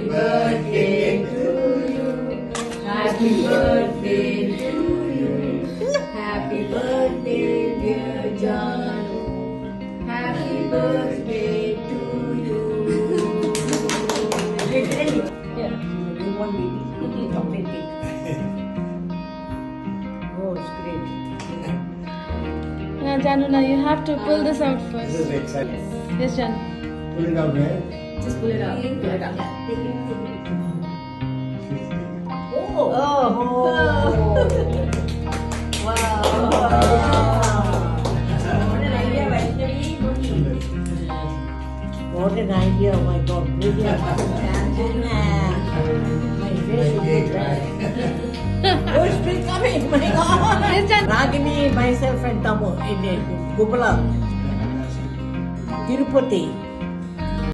Happy birthday to you. Happy birthday to you. Happy birthday, dear John. Happy birthday to you. Here, you want me to cookie chocolate cake? Oh, it's great. Now, Januna, you have to pull this out first. This is exciting. Yes, John. Pull it out there. Just pull it out. Pull it out. Oh! Oh! Wow! Wow! What an idea, Vaishnavi! What an idea! Oh my God! Brilliant! My favorite, right? Oh, it's still coming! My God! Ragini, myself, and Tamu in Gopala, Tirupati.